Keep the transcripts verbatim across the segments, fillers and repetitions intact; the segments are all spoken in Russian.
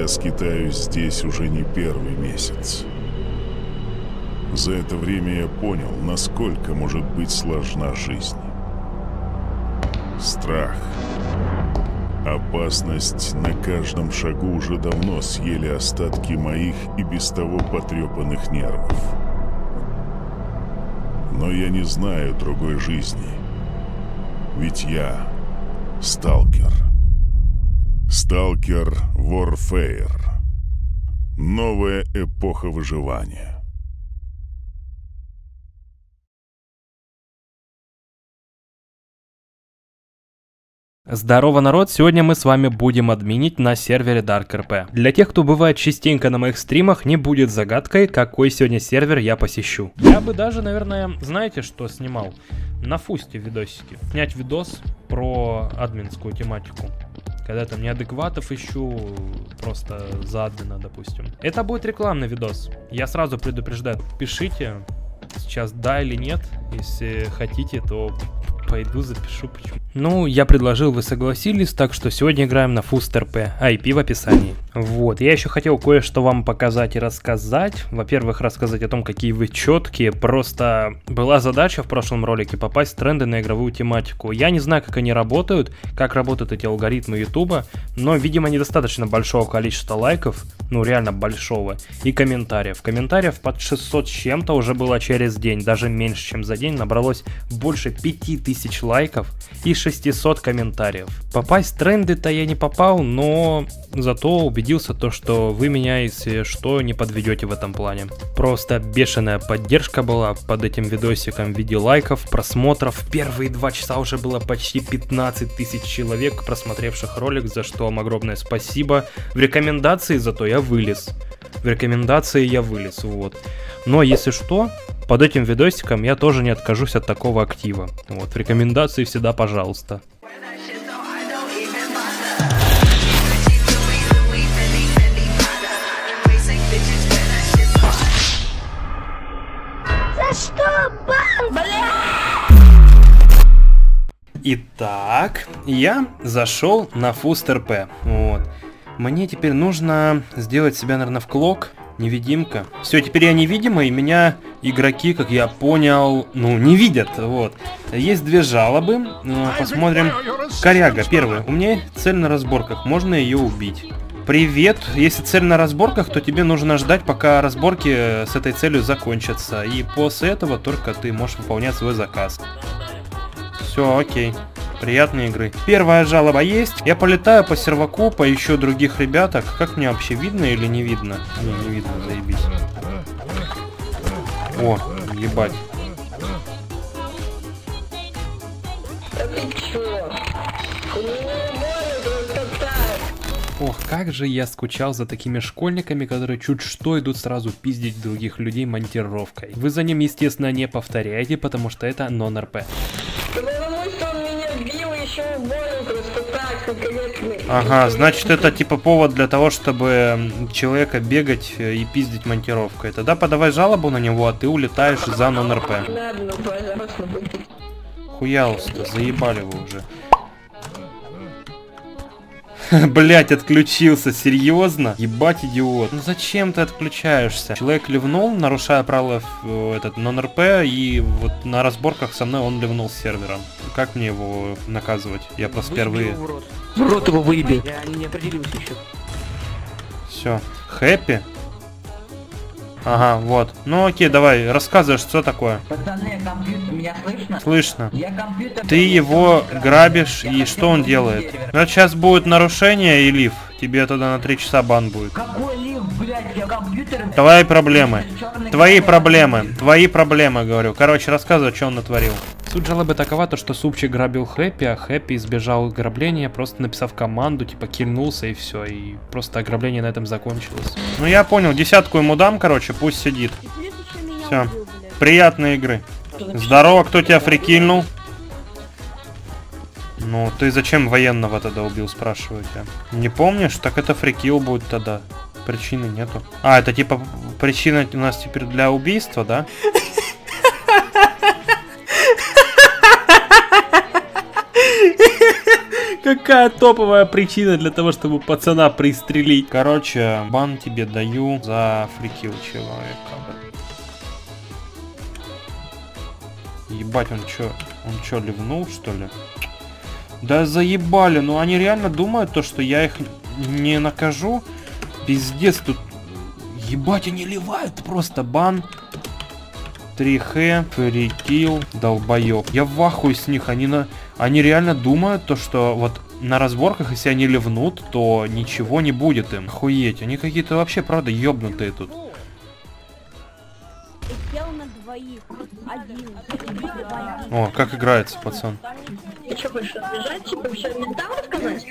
Я скитаюсь здесь уже не первый месяц. За это время я понял, насколько может быть сложна жизнь. Страх, опасность на каждом шагу уже давно съели остатки моих и без того потрепанных нервов. Но я не знаю другой жизни, ведь я сталкер. Stalker Warfare. Новая эпоха выживания. Здорово, народ! Сегодня мы с вами будем админить на сервере DarkRP. Для тех, кто бывает частенько на моих стримах, не будет загадкой, какой сегодня сервер я посещу. Я бы даже, наверное, знаете, что снимал? На Фусте видосики. Снять видос про админскую тематику. Когда там неадекватов ищу, просто за админа, допустим. Это будет рекламный видос. Я сразу предупреждаю, пишите сейчас да или нет. Если хотите, то пойду запишу почему. Ну, я предложил, вы согласились, так что сегодня играем на FustRP, ай пи в описании. Вот, я еще хотел кое-что вам показать и рассказать. Во-первых, рассказать о том, какие вы четкие. Просто была задача в прошлом ролике попасть в тренды на игровую тематику. Я не знаю, как они работают, как работают эти алгоритмы Ютуба, но, видимо, недостаточно большого количества лайков, ну, реально большого, и комментариев. Комментариев под шестьсот с чем-то уже было через день, даже меньше, чем за день, набралось больше пяти тысяч лайков и шестисот комментариев. Попасть в тренды-то я не попал, но зато убедился то, что вы меня, если что, не подведете в этом плане. Просто бешеная поддержка была под этим видосиком в виде лайков, просмотров. Первые два часа уже было почти пятнадцать тысяч человек, просмотревших ролик, за что вам огромное спасибо. В рекомендации зато я вылез. В рекомендации я вылез, вот. Но если что, под этим видосиком я тоже не откажусь от такого актива. Вот, в рекомендации всегда пожалуйста. За что, бан, бля? Итак, я зашел на FustRP. Вот. Мне теперь нужно сделать себя, наверное, в клок. Невидимка. Все, теперь я невидимый, и меня игроки, как я понял, ну, не видят, вот. Есть две жалобы, посмотрим. Коряга, первая. У меня цель на разборках, можно ее убить. Привет, если цель на разборках, то тебе нужно ждать, пока разборки с этой целью закончатся. И после этого только ты можешь выполнять свой заказ. Все, окей. Приятной игры. Первая жалоба есть. Я полетаю по серваку, поищу других ребяток. Как мне вообще, видно или не видно? Не, не видно, заебись. О, ебать. Ох, как же я скучал за такими школьниками, которые чуть что идут сразу пиздить других людей монтировкой. Вы за ним, естественно, не повторяете, потому что это нон-РП. Ага, значит, это типа повод для того, чтобы человека бегать и пиздить монтировкой. Тогда подавай жалобу на него, а ты улетаешь за нон-РП. Хуялся-то, заебали вы уже. Блять, отключился, серьезно? Ебать, идиот. Ну зачем ты отключаешься? Человек ливнул, нарушая правила этот нон-РП, и вот на разборках со мной он ливнул с сервером. Как мне его наказывать? Я просто впервые... В рот его выеби. Я не определился еще. Все. Хэппи? Ага, вот. Ну окей, давай, рассказывай, что такое. Пацаны, компьютер, меня слышно? Слышно. Я компьютер... Ты его грабишь, я и что он делает? Ну, сейчас будет нарушение и лиф. Тебе тогда на три часа бан будет. Какой лиф, блядь, я компьютер... Твои проблемы. Твои проблемы. Твои проблемы, говорю. Короче, рассказывай, что он натворил. Суть жалобы такова, то что Супчик грабил Хэппи, а Хэппи избежал ограбления, просто написав команду, типа кильнулся и все, и просто ограбление на этом закончилось. Ну я понял, десятку ему дам, короче, пусть сидит. Все, приятной игры. Здорово, кто тебя фрикильнул? Ну, ты зачем военного тогда убил, спрашиваю тебя. Не помнишь? Так это фрикил будет тогда. Причины нету. А, это типа причина у нас теперь для убийства, да? Какая топовая причина для того, чтобы пацана пристрелить. Короче, бан тебе даю за фрикил человека. Ебать, он чё, он чё, ливнул, что ли? Да заебали, ну они реально думают то, что я их не накажу. Пиздец, тут... Ебать, они ливают просто, бан. три хэ, фрикил, долбоёб. Я в ахуе с них, они на... Они реально думают то, что вот на разборках, если они ливнут, то ничего не будет им. Охуеть, они какие-то вообще, правда, ёбнутые тут. О, как играется, пацан. Ты что хочешь отбежать, типа, все ментам отказать?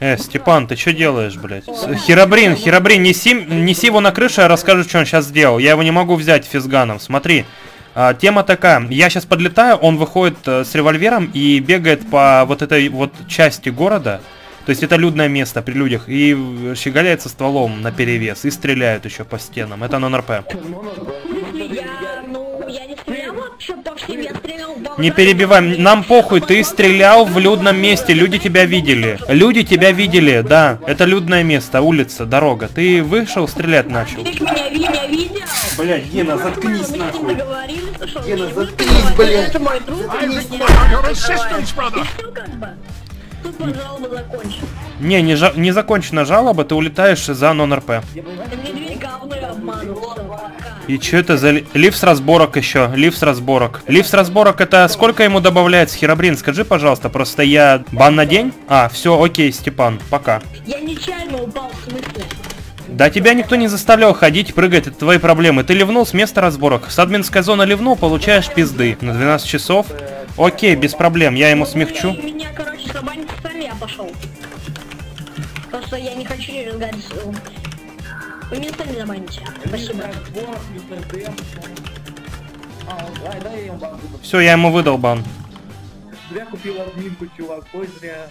Э, Степан, ты что делаешь, блядь? Херабрин, Херабрин, неси, неси его на крышу, я расскажу, что он сейчас сделал. Я его не могу взять физганом, смотри. Тема такая, я сейчас подлетаю, он выходит с револьвером и бегает по вот этой вот части города. То есть это людное место при людях. И щеголяется стволом на перевес. И стреляют еще по стенам. Это нон-РП. Не перебивай. Нам похуй, ты стрелял в людном месте. Люди тебя видели. Люди тебя видели, да. Это людное место, улица, дорога. Ты вышел, стрелять начал. Блядь, Гена, заткнись нахуй. Гена, заткнись, блядь. Не, не, жа не закончена жалоба, ты улетаешь за нон-РП. И что это за лифт с разборок еще? Лифт с разборок. Лифт с разборок это сколько ему добавляется, Херабрин? Скажи, пожалуйста, просто я... Бан на день? А, все, окей, Степан, пока. Я нечаянно упал, в смысле? Да тебя никто не заставлял ходить, прыгать, это твои проблемы. Ты ливнул с места разборок. С админской зоны ливнул, получаешь пизды. На двенадцать часов. Окей, без проблем, я ему смягчу. Меня, короче, сабанит сами, я пошел. Просто я не хочу разгадать. Вы меня сами забаните. Спасибо. Все, я ему выдал бан. Зря купил админку, чувак, ой, зря.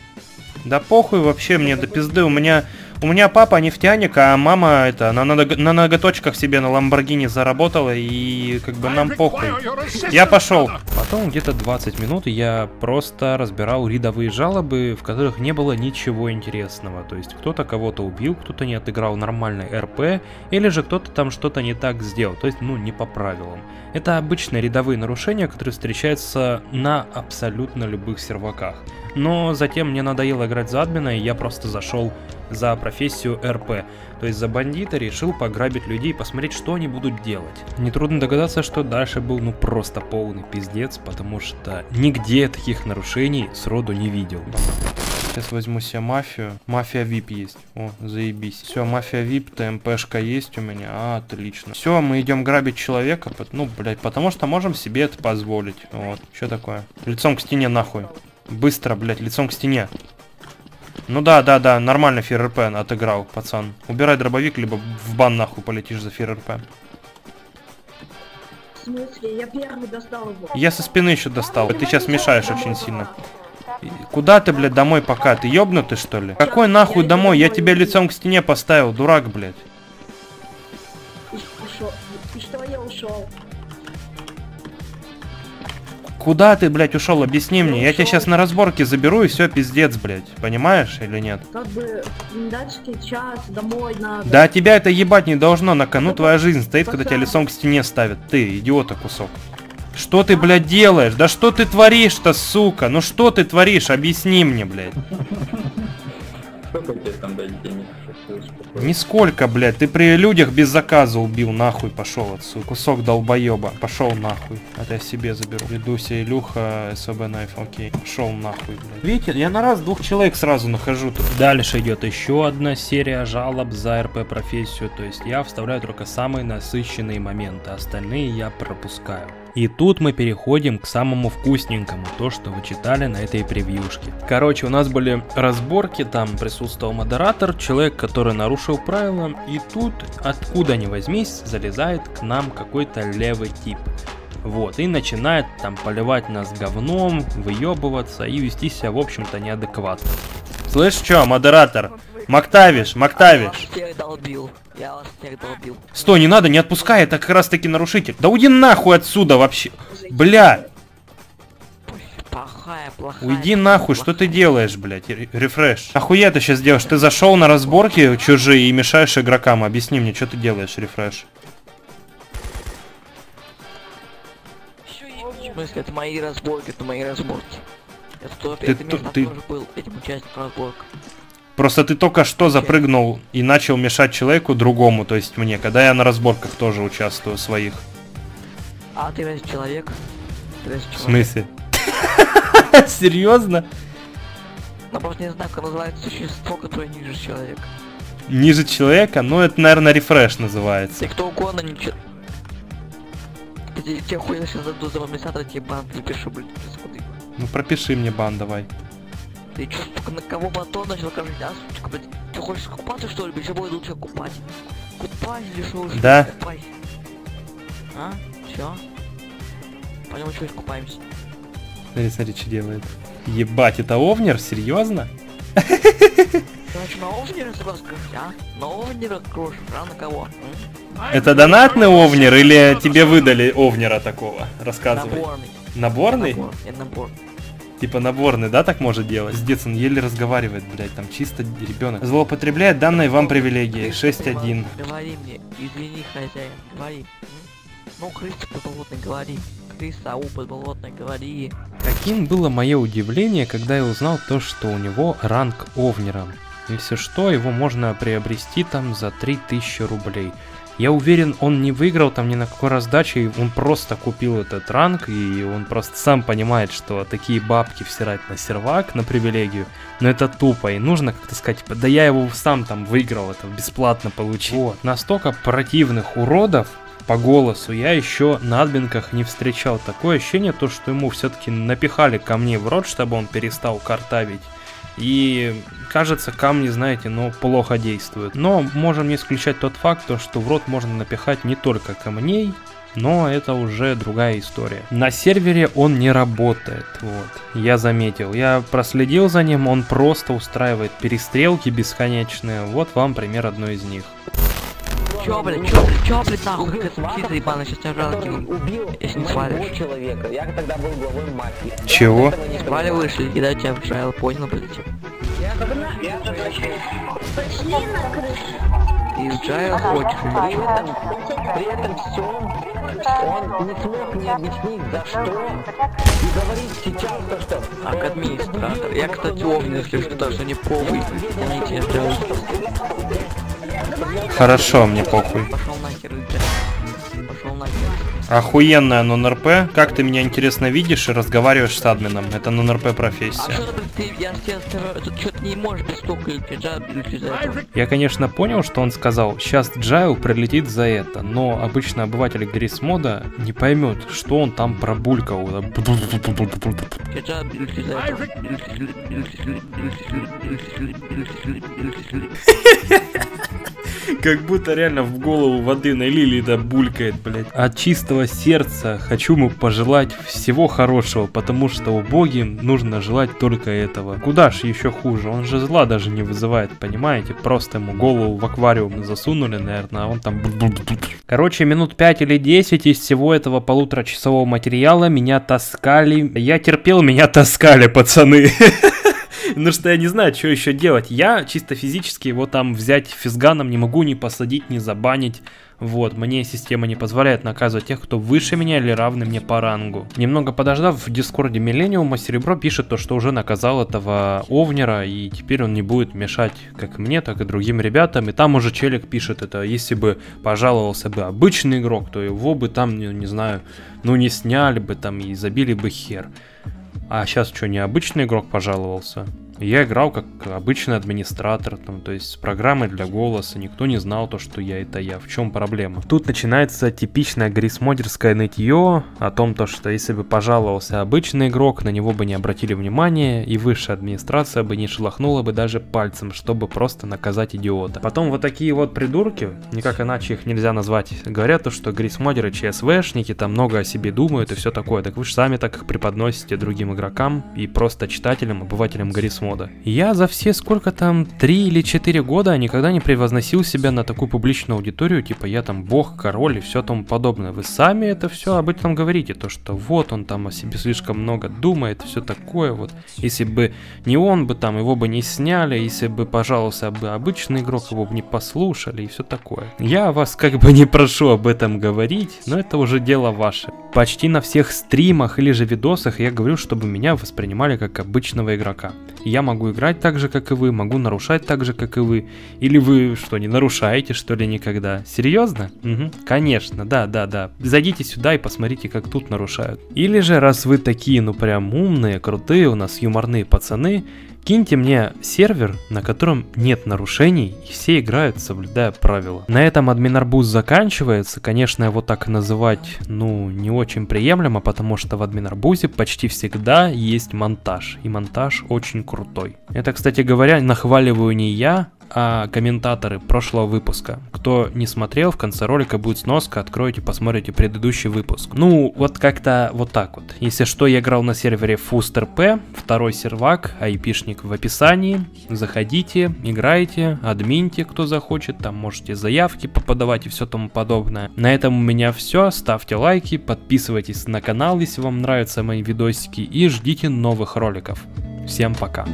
Да похуй вообще мне, до пизды, у меня... У меня папа нефтяник, а мама это на, на, на ноготочках себе на Ламборгини заработала, и как бы нам похуй. Я пошел. Потом где-то двадцать минут я просто разбирал рядовые жалобы, в которых не было ничего интересного. То есть кто-то кого-то убил, кто-то не отыграл нормальный РП, или же кто-то там что-то не так сделал, то есть ну не по правилам. Это обычные рядовые нарушения, которые встречаются на абсолютно любых серваках. Но затем мне надоело играть за админа, и я просто зашел за профессию РП, то есть за бандита, решил пограбить людей и посмотреть, что они будут делать. Нетрудно догадаться, что дальше был ну просто полный пиздец, потому что нигде таких нарушений сроду не видел. Сейчас возьму себе мафию. Мафия вип есть. О, заебись. Все, мафия вип, ТМПшка есть у меня. А, отлично. Все, мы идем грабить человека. Ну, блять, потому что можем себе это позволить. Вот, что такое? Лицом к стене нахуй. Быстро, блять, лицом к стене. Ну да, да, да, нормально ФРРП отыграл, пацан. Убирай дробовик, либо в бан нахуй полетишь за ФРРП. В смысле? Я первый достал его. Я со спины еще достал. Ты сейчас мешаешь очень сильно. Куда ты, блядь, домой пока? Ты ёбнутый, что ли? Какой нахуй домой? Я тебя лицом к стене поставил, дурак, блядь. И что я ушел? Куда ты, блядь, ушел? Объясни мне. Я тебя сейчас на разборке заберу и все, пиздец, блядь. Понимаешь или нет? Как бы дачки, час, домой надо. Да тебя это ебать не должно, на кону твоя жизнь стоит, когда тебя лицом к стене ставят. Ты, идиота кусок. Что ты, блядь, делаешь? Да что ты творишь-то, сука? Ну что ты творишь? Объясни мне, блядь. Нисколько, блядь, ты при людях без заказа убил, нахуй пошел отсюда, кусок долбоеба, пошел нахуй, это я себе заберу, Ведуся, Илюха, СВБ Найф, окей, пошел нахуй, блядь. Видите, я на раз двух человек сразу нахожу тут. Дальше идет еще одна серия жалоб за РП профессию, то есть я вставляю только самые насыщенные моменты, остальные я пропускаю. И тут мы переходим к самому вкусненькому, то, что вы читали на этой превьюшке. Короче, у нас были разборки, там присутствовал модератор, человек, который нарушил правила, и тут, откуда ни возьмись, залезает к нам какой-то левый тип. Вот, и начинает там поливать нас говном, выебываться и вести себя, в общем-то, неадекватно. Слышь, чё, модератор? Мактавиш, Мактавиш. Я вас долбил. Я вас долбил. Стой, не надо, не отпускай, это как раз таки нарушитель. Да уйди нахуй отсюда вообще. Бля. плохая, плохая. Уйди нахуй, плохая. Что ты делаешь, блядь? Рефреш. Охуя ты сейчас делаешь? Ты зашел на разборки чужие и мешаешь игрокам. Объясни мне, что ты делаешь, Рефреш. В смысле, это мои разборки, это мои разборки. Это то, ты, это место, ты... был этим участником разборок. Просто ты только что запрыгнул и начал мешать человеку другому, то есть мне, когда я на разборках тоже участвую своих. А ты весь человек? Ты весь человек. В смысле? Серьезно? Ну, просто не знаю, как называется существо, которое ниже человека. Ниже человека? Ну, это, наверное, Рефреш называется. И кто угодно ничего... Тебе хуй я сейчас зайду за администратора, тебе бан напишу, блин, куда. Ну пропиши мне бан, давай. Ты чё, сука, на кого батон начал кормить, а, сучка, блядь? Ты хочешь купаться, что ли, блядь? Чего будет лучше купать? Купай или что уже? Да. Купай. А? Всё? Пойдём ещё искупаемся. Смотри, смотри, что делает. Ебать, это овнер? Серьёзно? Значит, на овнера себя скажешь, а? На овнера кружишь, а на кого? Это донатный овнер или тебе выдали овнера такого? Рассказывай. Наборный. Наборный? Набор. Я набор. Типа наборный, да, так может делать? Пиздец, он еле разговаривает, блядь, там чисто ребенок. Злоупотребляет данные вам привилегии. шесть один. Говори мне, извини, хозяин, говори. Ну, крыса подболотная, говори. Крыса, ау, подболотная, говори. Каким было мое удивление, когда я узнал то, что у него ранг овнера. Если что, его можно приобрести там за три тысячи рублей. Я уверен, он не выиграл там ни на какой раздаче, он просто купил этот ранг, и он просто сам понимает, что такие бабки всирать на сервак, на привилегию, но это тупо, и нужно как-то сказать, типа, да я его сам там выиграл, это бесплатно получил. Вот, настолько противных уродов по голосу я еще на админках не встречал, такое ощущение, то, что ему все-таки напихали камни в рот, чтобы он перестал картавить. И кажется, камни, знаете, но плохо действуют. Но можем не исключать тот факт, что в рот можно напихать не только камней, но это уже другая история. На сервере он не работает, вот, я заметил, я проследил за ним, он просто устраивает перестрелки бесконечные, вот вам пример одной из них. Чё, блядь, чё, чё, блядь, нахуй, ты пизда ебаная, сейчас тебя в жало кину, если не свалишь. Чего? Сваливаешь и кидаю тебя в жало, понял, блядь? И в жало хочешь, блядь. При этом всем он не смог мне объяснить, за что, и говорить сейчас то, что... А к администратор, я, кстати, овнер, если что, так что не повый, извините, я в жало. Хорошо, мне похуй. Пошел нахер, пошел нахер. Охуенная нон-РП. Как ты меня интересно видишь и разговариваешь с админом? Это нон-РП профессия. Я, конечно, понял, что он сказал, сейчас Джайл прилетит за это, но обычно обыватель Грисмода не поймет, что он там пробулькал. Как будто реально в голову воды налили, да булькает, блядь. От чистого сердца хочу ему пожелать всего хорошего, потому что убогим нужно желать только этого. Куда ж еще хуже, он же зла даже не вызывает, понимаете? Просто ему голову в аквариум засунули, наверное, а он там... Короче, минут пять или десять из всего этого полуторачасового материала меня таскали... Я терпел, меня таскали, пацаны. Ну что я не знаю, что еще делать. Я чисто физически его там взять физганом не могу, ни посадить, ни забанить. Вот, мне система не позволяет наказывать тех, кто выше меня или равны мне по рангу. Немного подождав, в дискорде Миллениума Серебро пишет то, что уже наказал этого овнера, и теперь он не будет мешать как мне, так и другим ребятам. И там уже челик пишет это, если бы пожаловался бы обычный игрок, то его бы там, не знаю, ну не сняли бы там и забили бы хер. А сейчас что, необычный игрок пожаловался? Я играл как обычный администратор, там, то есть с программой для голоса, никто не знал то, что я это я, в чем проблема? Тут начинается типичное грисмодерское нытье о том, то, что если бы пожаловался обычный игрок, на него бы не обратили внимания, и высшая администрация бы не шелохнула бы даже пальцем, чтобы просто наказать идиота. Потом вот такие вот придурки, никак иначе их нельзя назвать, говорят то, что грисмодеры ЧСВшники, там много о себе думают и все такое, так вы же сами так их преподносите другим игрокам и просто читателям, обывателям грисмодеров. мода. Я за все сколько там, три или четыре года никогда не превозносил себя на такую публичную аудиторию, типа я там бог, король и все тому подобное. Вы сами это все об этом говорите, то что вот он там о себе слишком много думает, все такое вот. Если бы не он бы там, его бы не сняли, если бы пожаловался бы обычный игрок, его бы не послушали и все такое. Я вас как бы не прошу об этом говорить, но это уже дело ваше. Почти на всех стримах или же видосах я говорю, чтобы меня воспринимали как обычного игрока. Я могу играть так же, как и вы, могу нарушать так же, как и вы. Или вы что, не нарушаете, что ли, никогда? Серьезно? Угу. Конечно, да, да, да. Зайдите сюда и посмотрите, как тут нарушают. Или же, раз вы такие, ну прям умные, крутые, у нас юморные пацаны, киньте мне сервер, на котором нет нарушений и все играют, соблюдая правила. На этом админ арбуз заканчивается. Конечно, его так называть, ну, не очень приемлемо, потому что в админ арбузе почти всегда есть монтаж. И монтаж очень крутой. Это, кстати говоря, нахваливаю не я, а комментаторы прошлого выпуска. Кто не смотрел, в конце ролика будет сноска, откройте, посмотрите предыдущий выпуск. Ну, вот как-то вот так вот. Если что, я играл на сервере FustRP, второй сервак, айпишник в описании. Заходите, играйте, админьте, кто захочет, там можете заявки подавать и все тому подобное. На этом у меня все, ставьте лайки, подписывайтесь на канал, если вам нравятся мои видосики, и ждите новых роликов. Всем пока.